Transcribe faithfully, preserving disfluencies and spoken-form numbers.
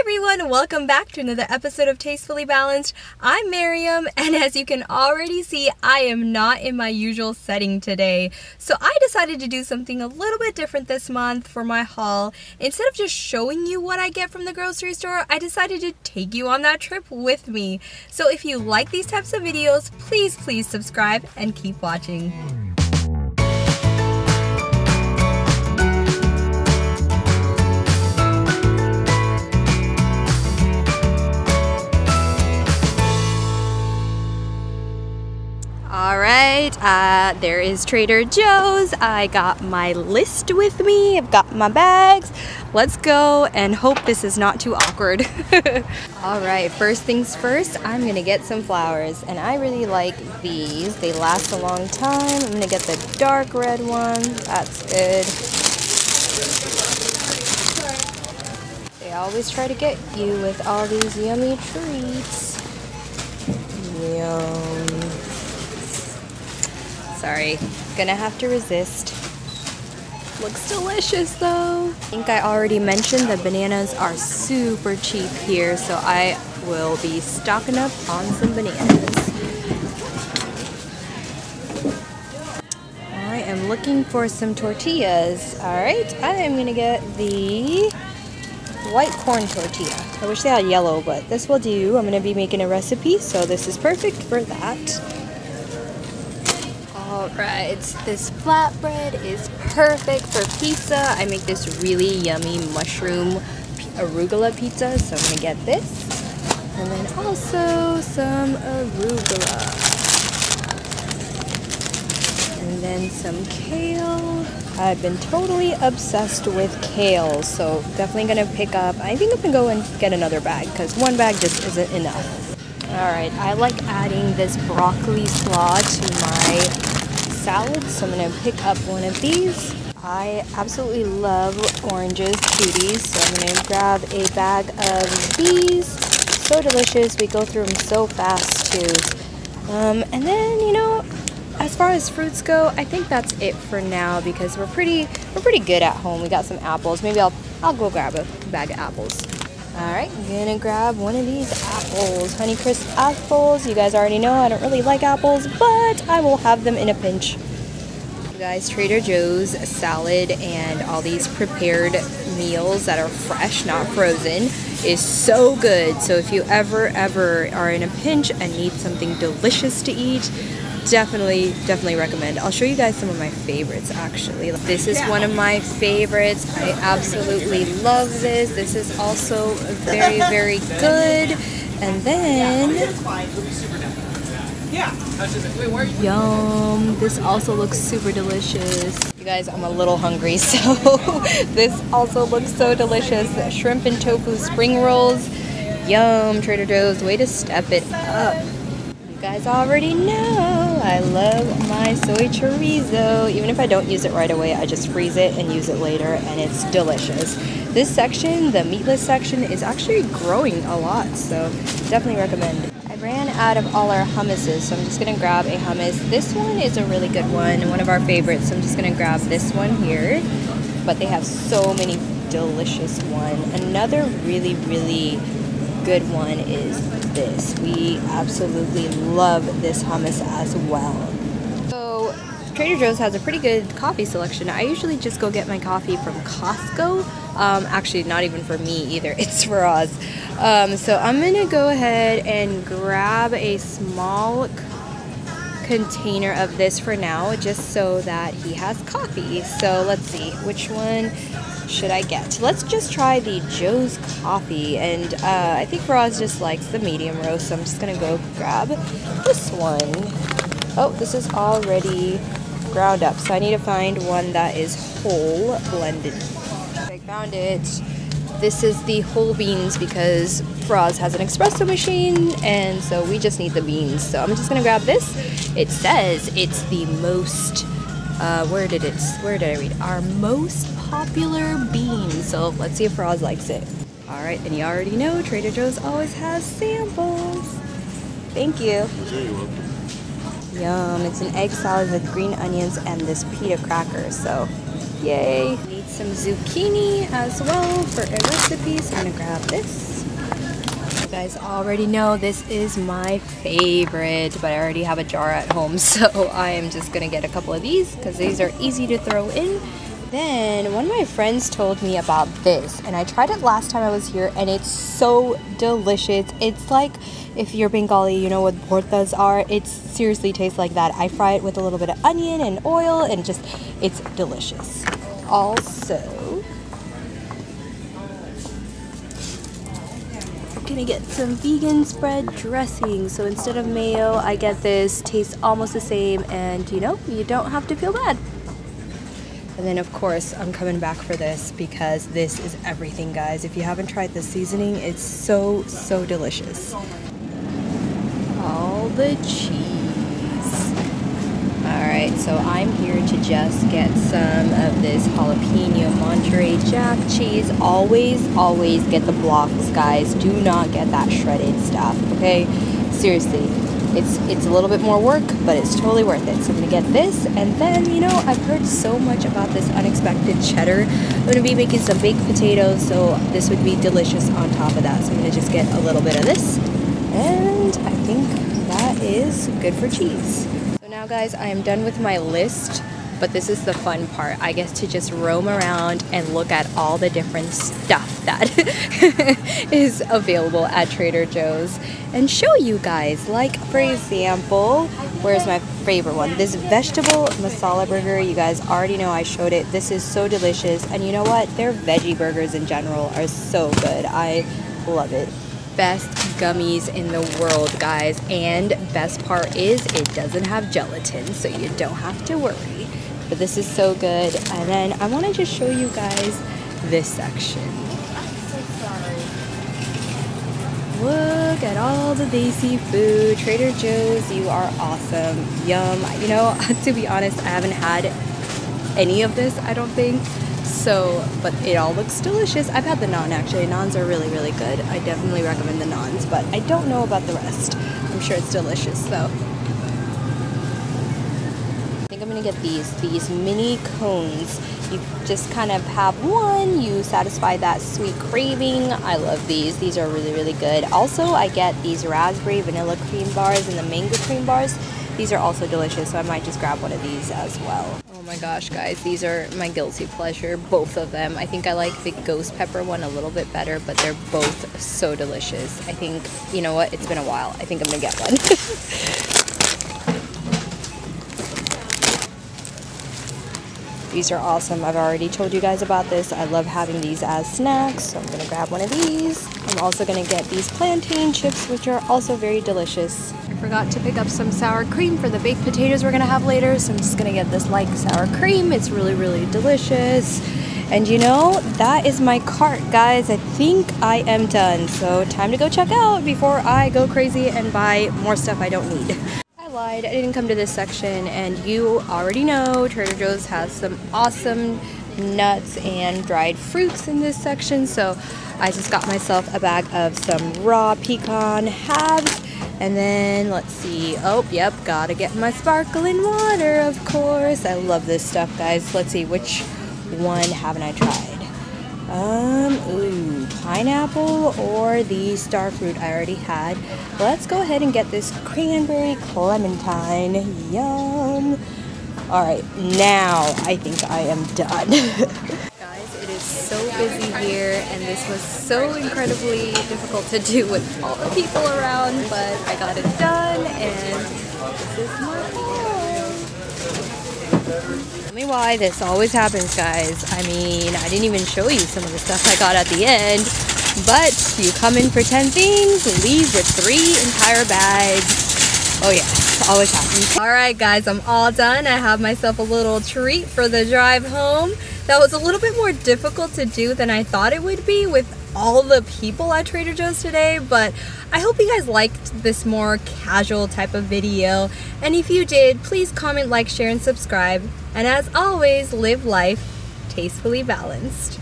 everyone, welcome back to another episode of Tastefully Balanced. I'm Miriam, and as you can already see, I am not in my usual setting today. So I decided to do something a little bit different this month for my haul. Instead of just showing you what I get from the grocery store, I decided to take you on that trip with me. So if you like these types of videos, please, please subscribe and keep watching. Alright, uh, there is Trader Joe's. I got my list with me. I've got my bags. Let's go and hope this is not too awkward. Alright, first things first, I'm gonna get some flowers. And I really like these. They last a long time. I'm gonna get the dark red one. That's good. They always try to get you with all these yummy treats. Yum. Sorry, gonna have to resist. Looks delicious though. I think I already mentioned that bananas are super cheap here, so I will be stocking up on some bananas. I am looking for some tortillas. All right, I am gonna get the white corn tortilla. I wish they had yellow, but this will do. I'm gonna be making a recipe, so this is perfect for that. Alright, this flatbread is perfect for pizza. I make this really yummy mushroom arugula pizza, so I'm gonna get this. And then also some arugula. And then some kale. I've been totally obsessed with kale, so definitely gonna pick up. I think I'm gonna go and get another bag, because one bag just isn't enough. Alright, I like adding this broccoli slaw to my salad, so I'm going to pick up one of these. I absolutely love oranges, cuties, so I'm going to grab a bag of these. So delicious, we go through them so fast too. Um, and then, you know, as far as fruits go, I think that's it for now because we're pretty we're pretty good at home. We got some apples. Maybe I'll, I'll go grab a bag of apples. Alright, I'm going to grab one of these apples, Honeycrisp apples. You guys already know I don't really like apples, but I will have them in a pinch. You guys, Trader Joe's salad and all these prepared meals that are fresh, not frozen, is so good. So if you ever, ever are in a pinch and need something delicious to eat, definitely, definitely recommend. I'll show you guys some of my favorites, actually. This is one of my favorites. I absolutely love this. This is also very, very good. And then... yum! This also looks super delicious. You guys, I'm a little hungry, so this also looks so delicious. Shrimp and tofu spring rolls. Yum! Trader Joe's, way to step it up. You guys already know. I love my soy chorizo. Even if I don't use it right away, I just freeze it and use it later, and it's delicious. This section, the meatless section, is actually growing a lot, so definitely recommend. I ran out of all our hummuses, so I'm just gonna grab a hummus. This one is a really good one, one of our favorites, so I'm just gonna grab this one here. But they have so many delicious ones. Another really, really good one is this. We absolutely love this hummus as well. So Trader Joe's has a pretty good coffee selection. I usually just go get my coffee from Costco. Um, actually, not even for me either. It's for us. Um, so I'm gonna go ahead and grab a small container of this for now, just so that he has coffee. So let's see which one should I get? Let's just try the Joe's coffee, and uh, I think Roz just likes the medium roast, so I'm just gonna go grab this one. Oh, this is already ground up, so I need to find one that is whole blended. I found it. This is the whole beans because Roz has an espresso machine, and so we just need the beans. So I'm just gonna grab this. It says it's the most. Uh, where did it? Where did I read? Our most popular bean. So let's see if Roz likes it. All right, and you already know Trader Joe's always has samples. Thank you. You're welcome. Yum! It's an egg salad with green onions and this pita cracker. So, Yay. Need some zucchini as well for a recipe, so I'm gonna grab this. You guys already know this is my favorite, but I already have a jar at home, so I am just gonna get a couple of these because these are easy to throw in. Then one of my friends told me about this, and I tried it last time I was here, and it's so delicious. It's like, if you're Bengali, you know what bhortas are. It seriously tastes like that. I fry it with a little bit of onion and oil, and just, it's delicious. Also, I'm gonna get some vegan spread dressing. So instead of mayo, I get this. Tastes almost the same, and you know, you don't have to feel bad. And then of course, I'm coming back for this because this is everything, guys. If you haven't tried this seasoning, it's so, so delicious. All the cheese. All right, so I'm here to just get some of this jalapeno Monterey Jack cheese. Always, always get the blocks, guys. Do not get that shredded stuff, okay? Seriously. It's, it's a little bit more work, but it's totally worth it. So I'm gonna get this, and then, you know, I've heard so much about this unexpected cheddar. I'm gonna be making some baked potatoes, so this would be delicious on top of that. So I'm gonna just get a little bit of this, and I think that is good for cheese. So now, guys, I am done with my list, but this is the fun part. I get to just roam around and look at all the different stuff that is available at Trader Joe's and show you guys. Like, for example, where's my favorite one? This vegetable masala burger. You guys already know I showed it. This is so delicious. And you know what? Their veggie burgers in general are so good. I love it. Best gummies in the world, guys. And best part is it doesn't have gelatin, so you don't have to worry. But this is so good. And then I want to just show you guys this section. Look at all the Desi food. Trader Joe's, you are awesome. Yum. You know, to be honest, I haven't had any of this, I don't think. So, but it all looks delicious. I've had the naan, actually. Naans are really, really good. I definitely recommend the naans, but I don't know about the rest. I'm sure it's delicious, though. I'm gonna get these these mini cones. You just kind of have one, you satisfy that sweet craving. I love these. These are really, really good. Also, I get these raspberry vanilla cream bars and the mango cream bars. These are also delicious, so I might just grab one of these as well. Oh my gosh, guys, these are my guilty pleasure, both of them. I think I like the ghost pepper one a little bit better, but they're both so delicious. I think, you know what, it's been a while. I think I'm gonna get one. These are awesome. I've already told you guys about this. I love having these as snacks, so I'm going to grab one of these. I'm also going to get these plantain chips, which are also very delicious. I forgot to pick up some sour cream for the baked potatoes we're going to have later, so I'm just going to get this light sour cream. It's really, really delicious. And you know, that is my cart, guys. I think I am done, so time to go check out before I go crazy and buy more stuff I don't need. I didn't come to this section, and you already know Trader Joe's has some awesome nuts and dried fruits in this section, so I just got myself a bag of some raw pecan halves, and then let's see, oh yep, gotta get my sparkling water, of course. I love this stuff, guys. Let's see, which one haven't I tried? Um, ooh, pineapple or the star fruit I already had. Let's go ahead and get this cranberry clementine. Yum. All right, now I think I am done. Guys, it is so busy here, and this was so incredibly difficult to do with all the people around, but I got it done, and this is my home. Tell me why this always happens, guys. I mean, I didn't even show you some of the stuff I got at the end, but you come in for ten things, leave with three entire bags. Oh yeah, always happens. All right, guys, I'm all done. I have myself a little treat for the drive home. That was a little bit more difficult to do than I thought it would be with all the people at Trader Joe's today, but I hope you guys liked this more casual type of video, and if you did, please comment, like, share, and subscribe, and as always, live life tastefully balanced.